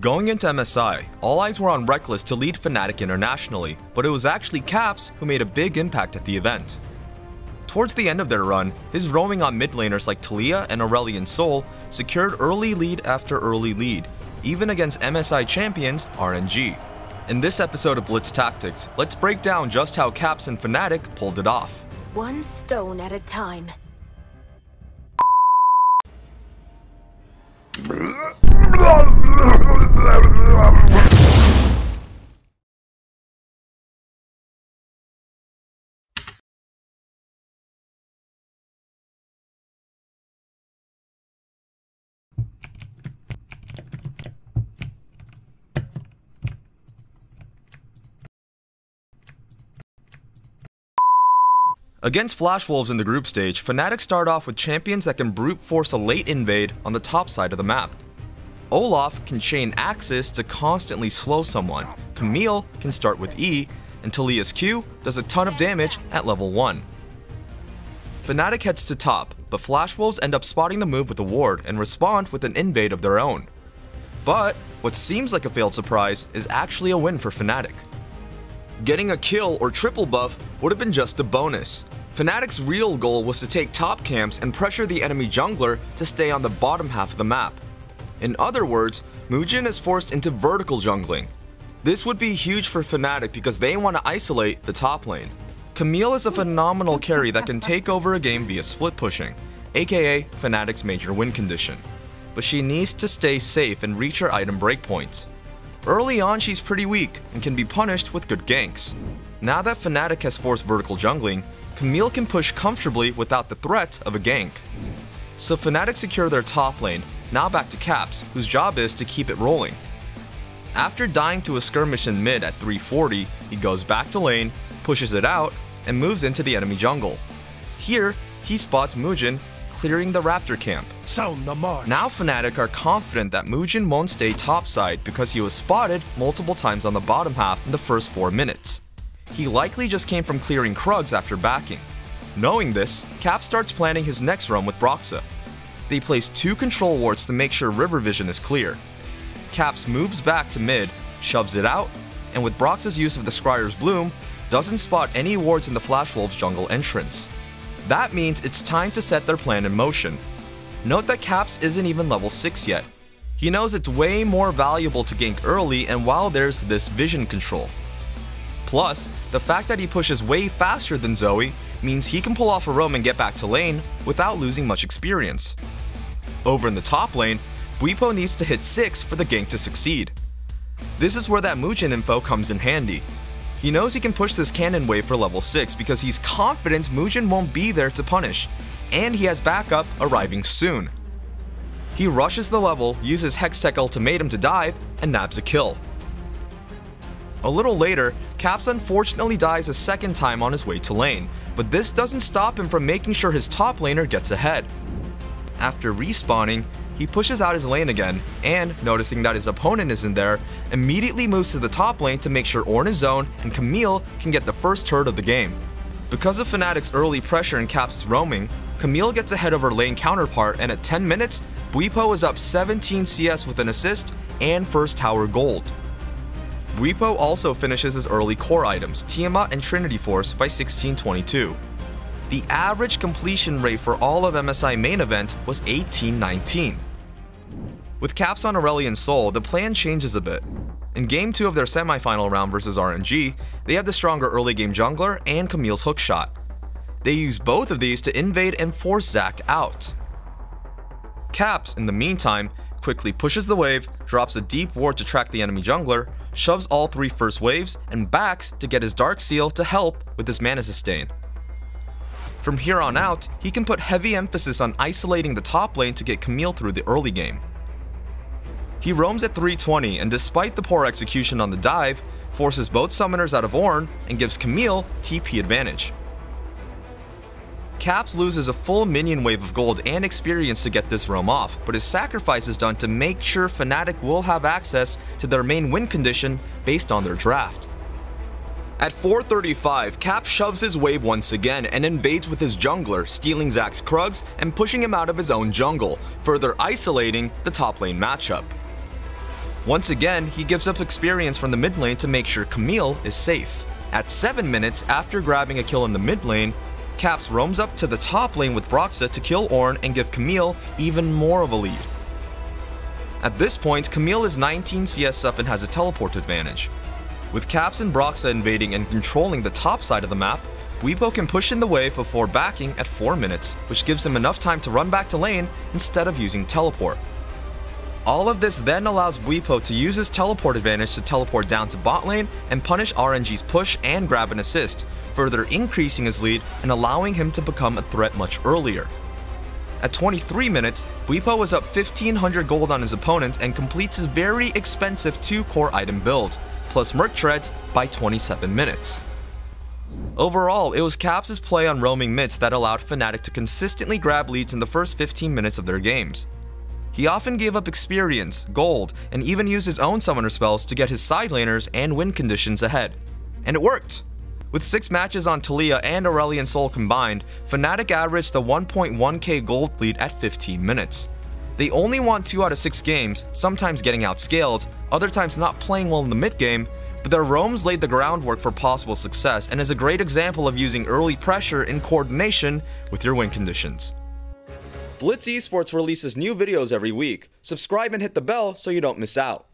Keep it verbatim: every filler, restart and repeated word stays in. Going into M S I, all eyes were on Rekkles to lead Fnatic internationally, but it was actually Caps who made a big impact at the event. Towards the end of their run, his roaming on mid laners like Taliyah and Aurelion Sol secured early lead after early lead, even against M S I champions R N G. In this episode of Blitz Tactics, let's break down just how Caps and Fnatic pulled it off. One stone at a time. Against Flash Wolves in the group stage, Fnatic start off with champions that can brute force a late invade on the top side of the map. Olaf can chain Axis to constantly slow someone, Camille can start with E, and Taliyah's Q does a ton of damage at level one. Fnatic heads to top, but Flash Wolves end up spotting the move with a ward and respond with an invade of their own. But what seems like a failed surprise is actually a win for Fnatic. Getting a kill or triple buff would have been just a bonus. Fnatic's real goal was to take top camps and pressure the enemy jungler to stay on the bottom half of the map. In other words, Mujin is forced into vertical jungling. This would be huge for Fnatic because they want to isolate the top lane. Camille is a phenomenal carry that can take over a game via split pushing, aka Fnatic's major win condition. But she needs to stay safe and reach her item breakpoints. Early on, she's pretty weak and can be punished with good ganks. Now that Fnatic has forced vertical jungling, Camille can push comfortably without the threat of a gank. So Fnatic secure their top lane, now back to Caps, whose job is to keep it rolling. After dying to a skirmish in mid at three forty, he goes back to lane, pushes it out, and moves into the enemy jungle. Here, he spots Mujin, clearing the Raptor camp. Sound the march. Now Fnatic are confident that Mujin won't stay topside because he was spotted multiple times on the bottom half in the first four minutes. He likely just came from clearing Krugs after backing. Knowing this, Cap starts planning his next run with Broxah. They place two control wards to make sure river vision is clear. Caps moves back to mid, shoves it out, and with Broxah's use of the Scryer's Bloom, doesn't spot any wards in the Flash Wolves jungle entrance. That means it's time to set their plan in motion. Note that Caps isn't even level six yet. He knows it's way more valuable to gank early and while there's this vision control. Plus, the fact that he pushes way faster than Zoe means he can pull off a roam and get back to lane without losing much experience. Over in the top lane, Bwipo needs to hit six for the gank to succeed. This is where that Mujin info comes in handy. He knows he can push this cannon wave for level six because he's confident Mujin won't be there to punish, and he has backup arriving soon. He rushes the level, uses Hextech Ultimatum to dive, and nabs a kill. A little later, Caps unfortunately dies a second time on his way to lane, but this doesn't stop him from making sure his top laner gets ahead. After respawning, he pushes out his lane again, and, noticing that his opponent isn't there, immediately moves to the top lane to make sure Ornn is zoned and Camille can get the first turret of the game. Because of Fnatic's early pressure and Caps' roaming, Camille gets ahead of her lane counterpart, and at ten minutes, Bwipo is up seventeen C S with an assist and first tower gold. Bwipo also finishes his early core items, Tiamat and Trinity Force, by sixteen twenty-two. The average completion rate for all of M S I main event was eighteen nineteen. With Caps on Aurelion Sol, the plan changes a bit. In game two of their semi-final round versus R N G, they have the stronger early game jungler and Camille's hookshot. They use both of these to invade and force Zac out. Caps, in the meantime, quickly pushes the wave, drops a deep ward to track the enemy jungler, shoves all three first waves, and backs to get his Dark Seal to help with his mana sustain. From here on out, he can put heavy emphasis on isolating the top lane to get Camille through the early game. He roams at three twenty and, despite the poor execution on the dive, forces both summoners out of Ornn and gives Camille T P advantage. Caps loses a full minion wave of gold and experience to get this roam off, but his sacrifice is done to make sure Fnatic will have access to their main win condition based on their draft. At four thirty-five, Cap shoves his wave once again and invades with his jungler, stealing Zac's Krugs and pushing him out of his own jungle, further isolating the top lane matchup. Once again, he gives up experience from the mid lane to make sure Camille is safe. At seven minutes after grabbing a kill in the mid lane, Caps roams up to the top lane with Broxah to kill Ornn and give Camille even more of a lead. At this point, Camille is nineteen C S up and has a teleport advantage. With Caps and Broxah invading and controlling the top side of the map, Bwipo can push in the wave before backing at four minutes, which gives him enough time to run back to lane instead of using teleport. All of this then allows Bwipo to use his teleport advantage to teleport down to bot lane and punish R N G's push and grab an assist, further increasing his lead and allowing him to become a threat much earlier. At twenty-three minutes, Bwipo was up fifteen hundred gold on his opponent and completes his very expensive two core item build, plus Merc Treads by twenty-seven minutes. Overall, it was Caps' play on roaming mids that allowed Fnatic to consistently grab leads in the first fifteen minutes of their games. He often gave up experience, gold, and even used his own summoner spells to get his side laners and win conditions ahead. And it worked! With six matches on Taliyah and Aurelion Sol combined, Fnatic averaged the one point one K gold lead at fifteen minutes. They only won two out of six games, sometimes getting outscaled, other times not playing well in the mid-game, but their roams laid the groundwork for possible success and is a great example of using early pressure in coordination with your win conditions. Blitz Esports releases new videos every week. Subscribe and hit the bell so you don't miss out.